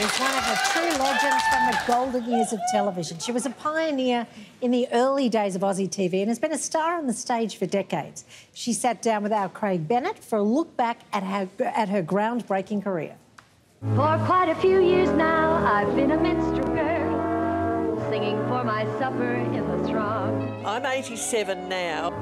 is one of the true legends from the golden years of television. She was a pioneer in the early days of Aussie TV and has been a star on the stage for decades. She sat down with our Craig Bennett for a look back at her groundbreaking career. For quite a few years now, I've been a minstrel girl, singing for my supper in the throng. I'm 87 now.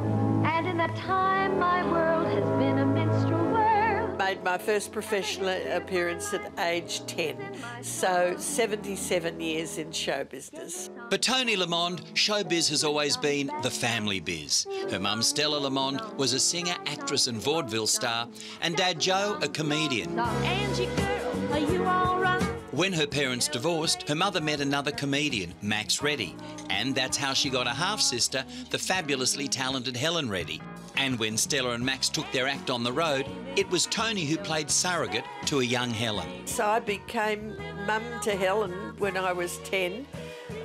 And in that time, my world has been a minstrel world. Made my first professional appearance at age 10, so 77 years in show business. For Toni Lamond, showbiz has always been the family biz. Her mum, Stella Lamond, was a singer, actress and vaudeville star, and Dad Joe, a comedian. Angie girl. Are you all right? When her parents divorced, her mother met another comedian, Max Reddy, and that's how she got a half-sister, the fabulously talented Helen Reddy. And when Stella and Max took their act on the road, it was Toni who played surrogate to a young Helen. So I became mum to Helen when I was 10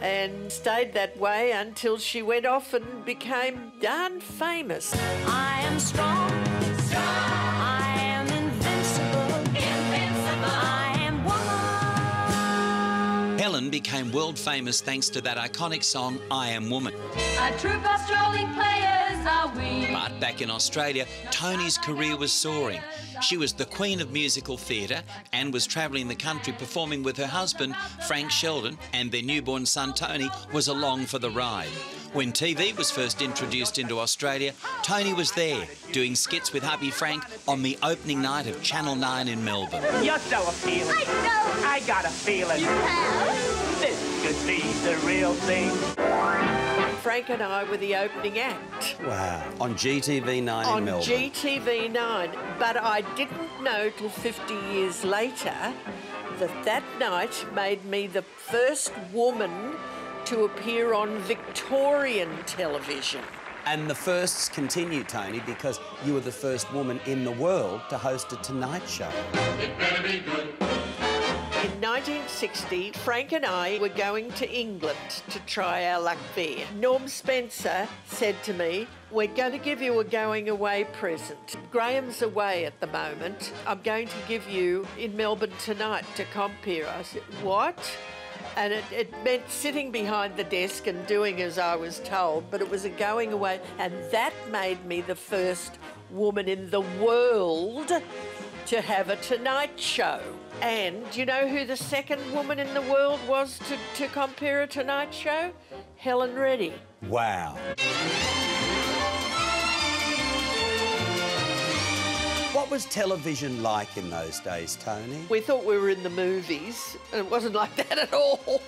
and stayed that way until she went off and became darn famous. I am strong, I am invincible. Helen became world famous thanks to that iconic song, I Am Woman. A troop of strolling players are we. But back in Australia, Toni's career was soaring. She was the queen of musical theatre and was travelling the country performing with her husband, Frank Sheldon, and their newborn son, Toni, was along for the ride. When TV was first introduced into Australia, Toni was there, doing skits with hubby Frank on the opening night of Channel 9 in Melbourne. You're so appealing. I know. I got a feeling. You have? This could be the real thing. Frank and I were the opening act. Wow. On GTV 9 in Melbourne. On GTV 9. But I didn't know till 50 years later that that night made me the first woman to appear on Victorian television. And the firsts continue, Toni, because you were the first woman in the world to host a Tonight Show. It better be good. In 1960, Frank and I were going to England to try our luck there. Norm Spencer said to me, "We're going to give you a going-away present. Graham's away at the moment. I'm going to give you In Melbourne Tonight to compere." I said, "What?" And it meant sitting behind the desk and doing as I was told, but it was a going away, and that made me the first woman in the world to have a Tonight Show. And do you know who the second woman in the world was to compare a Tonight Show? Helen Reddy. Wow. What was television like in those days, Toni? We thought we were in the movies, and it wasn't like that at all.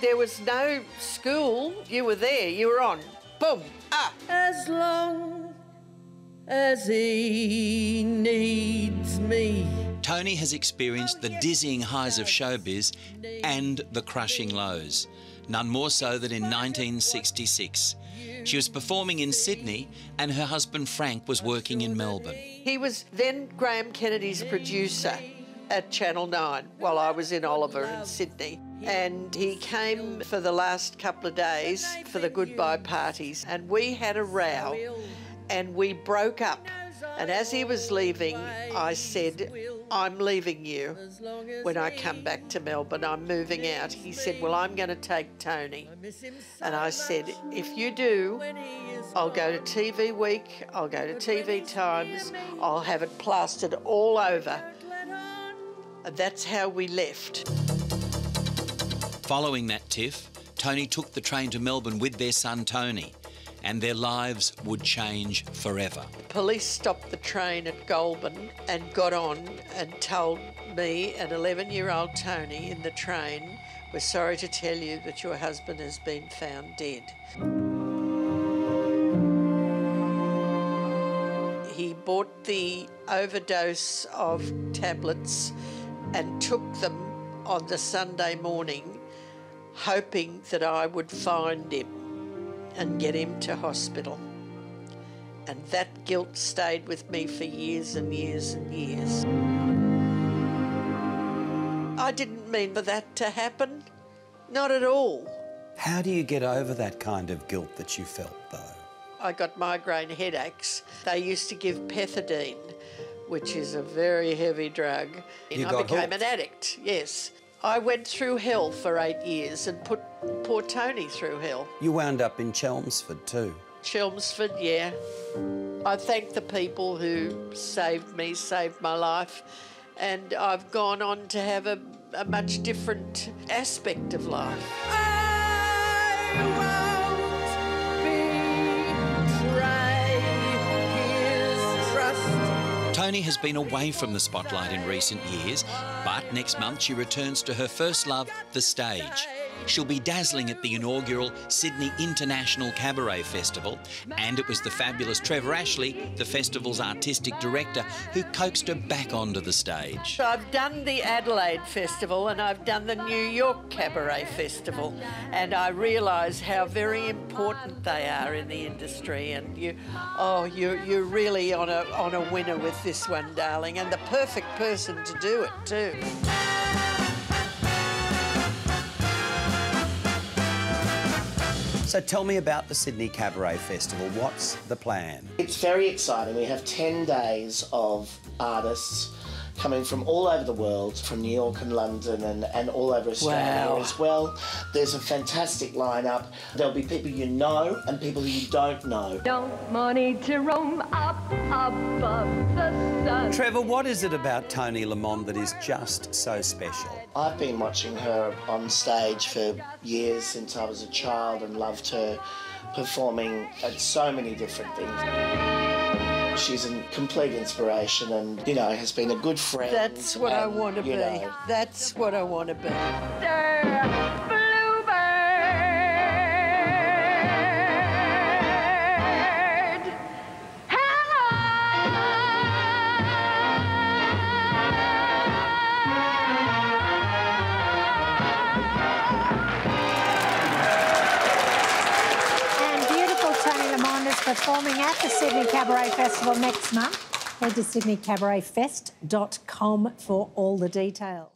There was no school. You were there, you were on. Boom, ah. As long as he needs me. Toni has experienced the dizzying highs of showbiz and the crushing lows, none more so than in 1966. She was performing in Sydney and her husband Frank was working in Melbourne. He was then Graham Kennedy's producer at Channel 9 while I was in Oliver in Sydney. And he came for the last couple of days for the goodbye parties and we had a row and we broke up. And as he was leaving, I said, "I'm leaving you. When I come back to Melbourne, I'm moving out." He said, "Well, I'm going to take Toni." And I said, "If you do, I'll go to TV Week, I'll go to TV Times, I'll have it plastered all over." And that's how we left. Following that tiff, Toni took the train to Melbourne with their son, Toni, and their lives would change forever. Police stopped the train at Goulburn and got on and told me and 11-year-old Toni in the train, "We're sorry to tell you that your husband has been found dead." He bought the overdose of tablets and took them on the Sunday morning, hoping that I would find him and get him to hospital. And that guilt stayed with me for years and years and years. I didn't mean for that to happen, not at all. How do you get over that kind of guilt that you felt, though? I got migraine headaches. They used to give pethidine, which is a very heavy drug. I became hooked. An addict, yes. I went through hell for 8 years and put poor Tony through hell. You wound up in Chelmsford too. Chelmsford, yeah. I thank the people who saved me, saved my life, and I've gone on to have a much different aspect of life. I Toni has been away from the spotlight in recent years, but next month she returns to her first love, the stage. She'll be dazzling at the inaugural Sydney International Cabaret Festival, and it was the fabulous Trevor Ashley, the festival's artistic director, who coaxed her back onto the stage. I've done the Adelaide Festival and I've done the New York Cabaret Festival, and I realise how very important they are in the industry, and you're really on a winner with this one, darling, and the perfect person to do it too. So tell me about the Sydney Cabaret Festival. What's the plan? It's very exciting. We have 10 days of artists coming from all over the world, from New York and London and all over Australia as well. There's a fantastic lineup. There'll be people you know and people who you don't know. Don't money to roam up above the sun. Trevor, what is it about Toni Lamond that is just so special? I've been watching her on stage for years, since I was a child, and loved her performing at so many different things. She's a complete inspiration and, you know, has been a good friend. That's what I want to be. That's what I want to be. Performing at the Sydney Cabaret Festival next month. Head to sydneycabaretfest.com for all the details.